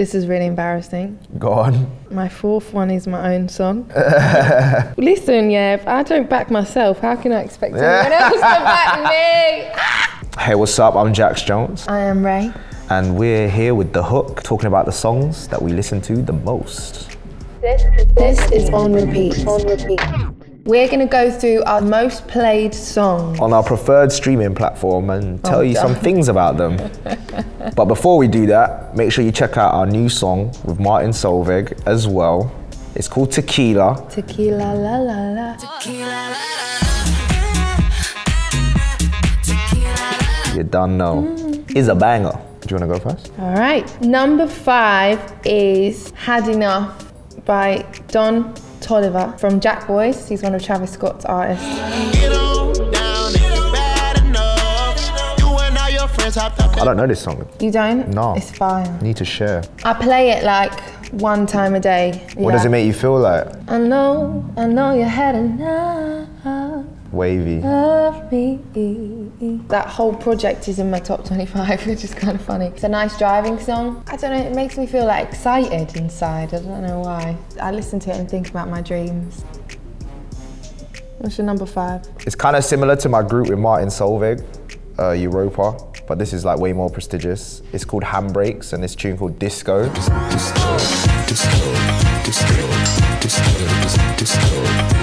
This is really embarrassing. Go on. My fourth one is my own song. Listen, yeah, if I don't back myself, how can I expect anyone else to back me? Hey, what's up? I'm Jax Jones. I am Raye. And we're here with The Hook, talking about the songs that we listen to the most. This is on repeat. On repeat. We're going to go through our most played songs on our preferred streaming platform and tell you some things about them. But before we do that, make sure you check out our new song with Martin Solveig as well. It's called Tequila. Tequila la la la. Tequila la la. You don't know. It's a banger. Do you want to go first? All right. Number 5 is Had Enough by Don Tolliver from Jack Boys. He's one of Travis Scott's artists. I don't know this song. You don't? No. It's fine. Need to share. I play it like one time a day. Yeah. What does it make you feel like? I know you had enough. Wavy. Love me. That whole project is in my top 25, which is kind of funny. It's a nice driving song. I don't know, it makes me feel like excited inside. I don't know why. I listen to it and think about my dreams. What's your number 5? It's kind of similar to my group with Martin Solveig, Europa, but this is like way more prestigious. It's called Handbrakes and this tune called Disco.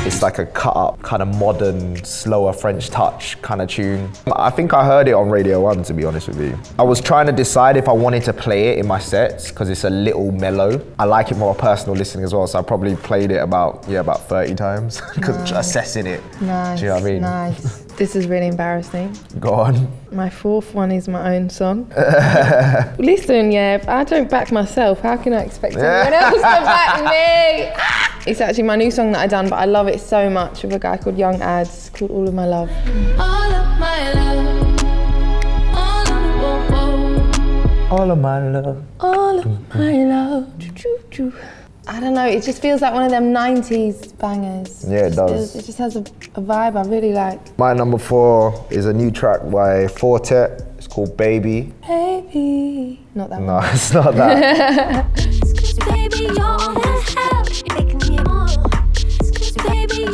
It's like a cut-up, kind of modern, slower French touch kind of tune. I think I heard it on Radio 1, to be honest with you. I was trying to decide if I wanted to play it in my sets, because it's a little mellow. I like it more personal listening as well, so I probably played it about 30 times, because assessing it. Nice, do you know what I mean? Nice. This is really embarrassing. Go on. My fourth one is my own song. Listen, yeah, if I don't back myself, how can I expect anyone else to back me? It's actually my new song that I done, but I love it so much, with a guy called Young Adz, called All of My Love. All of my love. All of my love. All of my love. Choo-choo-choo. I don't know, it just feels like one of them 90s bangers. Yeah, it does. It just has a vibe I really like. My number 4 is a new track by Fortet. It's called Baby. Baby. Not that one. No, it's not that.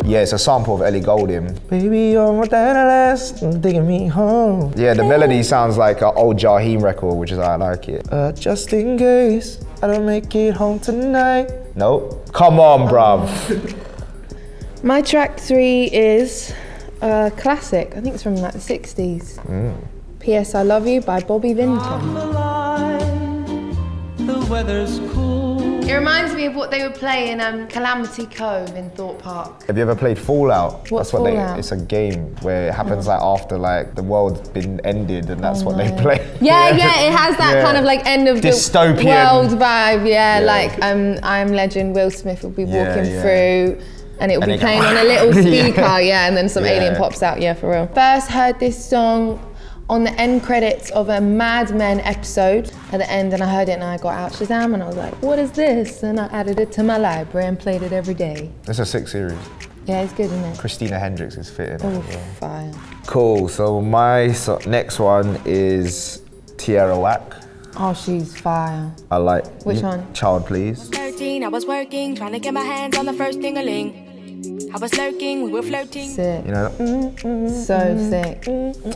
Yeah, it's a sample of Ellie Goulding. Baby, you're more than a last, digging me home. Yeah, the melody sounds like an old Jaheim record, which is how I like it. Just in case I don't make it home tonight. Nope. Come on, bruv. My track 3 is a classic. I think it's from like the 60s. P.S. I Love You by Bobby Vinton. I'm alive, the weather's cool. It reminds me of what they would play in Calamity Cove in Thought Park. Have you ever played Fallout? What's Fallout? It's a game where it happens like after like the world's been ended, and that's what they play. Yeah, yeah, it has that kind of like end of dystopian the world vibe. Yeah, like I Am Legend, Will Smith will be walking through, and it will be playing on a little speaker, and then some alien pops out. Yeah, for real. First heard this song on the end credits of a Mad Men episode at the end, and I heard it and I got out Shazam and I was like, what is this? And I added it to my library and played it every day. It's a 6 series. Yeah, it's good, isn't it? Christina Hendricks is fitting. Oh, fire. Cool, so my next one is Tierra Wack. Oh, she's fire. I like. Which one? Child Please. I was 13, I was working, trying to get my hands on the first ding-a-ling. I was lurking, we were floating. Sick. You know that? So sick.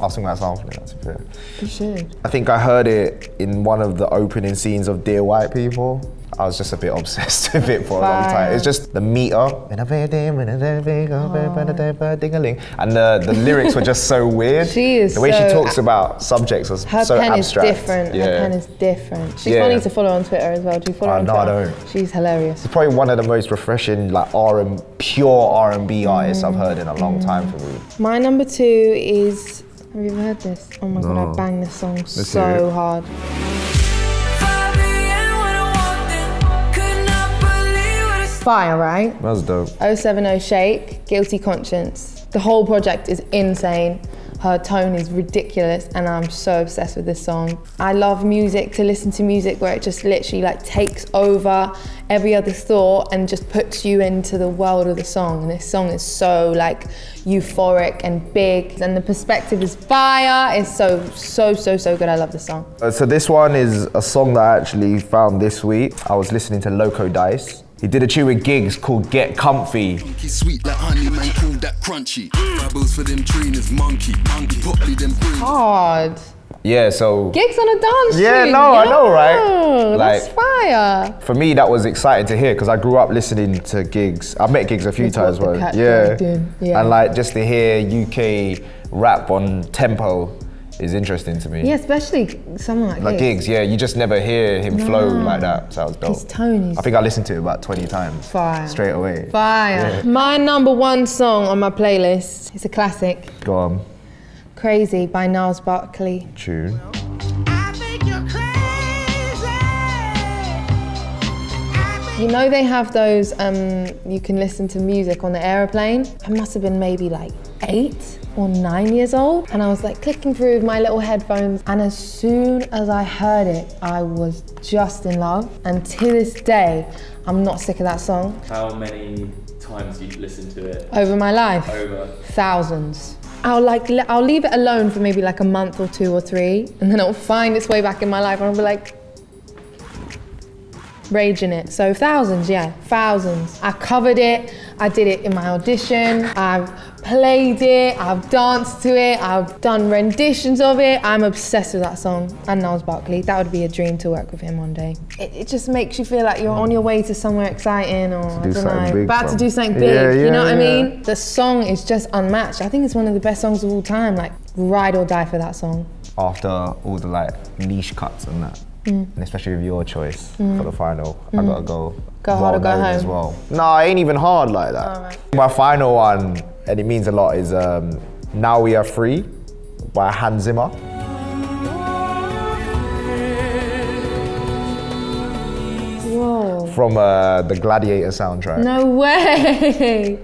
I'll sing that song for you, that's a bit. You should. I think I heard it in one of the opening scenes of Dear White People. I was just a bit obsessed with it for a long time. It's just the meter. And the lyrics were just so weird. She is the way she talks about subjects was so abstract. Her pen is different. Yeah. Her pen is different. She's funny to follow on Twitter as well. Do you follow her on Twitter? No, I don't. She's hilarious. She's probably one of the most refreshing, like pure R&B artists I've heard in a long time for me. My number 2 is, have you ever heard this? Oh my God, I bang this song so hard. Fire, right? That's dope. 070 Shake, Guilty Conscience. The whole project is insane. Her tone is ridiculous and I'm so obsessed with this song. I love music, to listen to music where it just literally like takes over every other thought and just puts you into the world of the song. And this song is so like euphoric and big, and the perspective is fire. It's so good. I love this song. So this one is a song that I actually found this week. I was listening to Loco Dice. He did a tune with Giggs called Get Comfy. Hard. Yeah, so... Giggs on a dance tune. No, I know, right? Oh, like, that's fire. For me, that was exciting to hear because I grew up listening to Giggs. I've met Giggs a few times, bro. Yeah. And like, just to hear UK rap on tempo is interesting to me. Yeah, especially someone like Giggs. Yeah, you just never hear him flow like that, so that was dope. His tone is... I think I listened to it about 20 times. Fire. Straight away. Fire. Yeah. My #1 song on my playlist, it's a classic. Go on. Crazy by Gnarls Barkley. True. You know they have those, you can listen to music on the aeroplane. I must have been maybe like 8 or 9 years old, and I was like clicking through with my little headphones, and as soon as I heard it, I was just in love. And to this day, I'm not sick of that song. How many times you've listened to it? Over my life? Over. Thousands. I'll leave it alone for maybe like a month or 2 or 3, and then it'll find its way back in my life and I'll be like, raging it. So thousands, yeah, thousands. I covered it, I did it in my audition, I've played it, I've danced to it, I've done renditions of it. I'm obsessed with that song and Gnarls Barkley. That would be a dream to work with him one day. It just makes you feel like you're on your way to somewhere exciting, or I don't know, about to do something big, you know what I mean? The song is just unmatched. I think it's one of the best songs of all time, like ride or die for that song. After all the like niche cuts and that, and especially with your choice for the final, I gotta go. Go hard or go home as well. No, it ain't even hard like that. Right. My final one, and it means a lot, is Now We Are Free by Hans Zimmer. Whoa. From the Gladiator soundtrack. No way!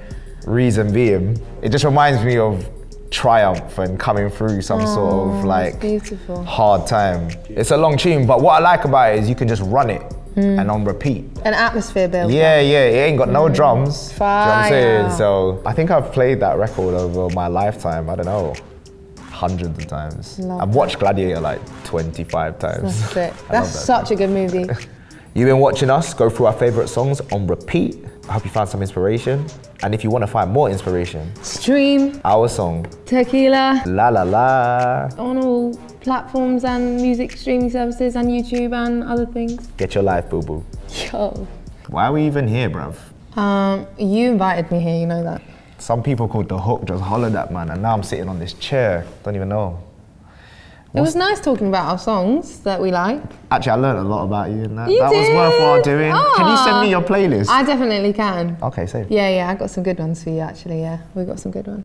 Reason being, it just reminds me of triumph and coming through some sort of like hard time. It's a long tune, but what I like about it is you can just run it and on repeat. An atmosphere build. Yeah, it ain't got no drums. Fire. Do you know what I'm saying? So I think I've played that record over my lifetime, I don't know, hundreds of times. Love I've watched Gladiator like 25 times. That's it. That's such a good movie. You've been watching us go through our favourite songs on repeat. I hope you found some inspiration. And if you want to find more inspiration, stream our song Tequila La La La on all platforms and music streaming services and YouTube and other things. Get your life, boo-boo. Yo. Why are we even here, bruv? You invited me here, you know that. Some people called The Hook just hollered at, man, and now I'm sitting on this chair. Don't even know. It was nice talking about our songs that we like. Actually, I learned a lot about you and that. You did? Was worthwhile doing. Aww. Can you send me your playlist? I definitely can. Okay, save it. Yeah, I got some good ones for you actually, yeah. We got some good ones.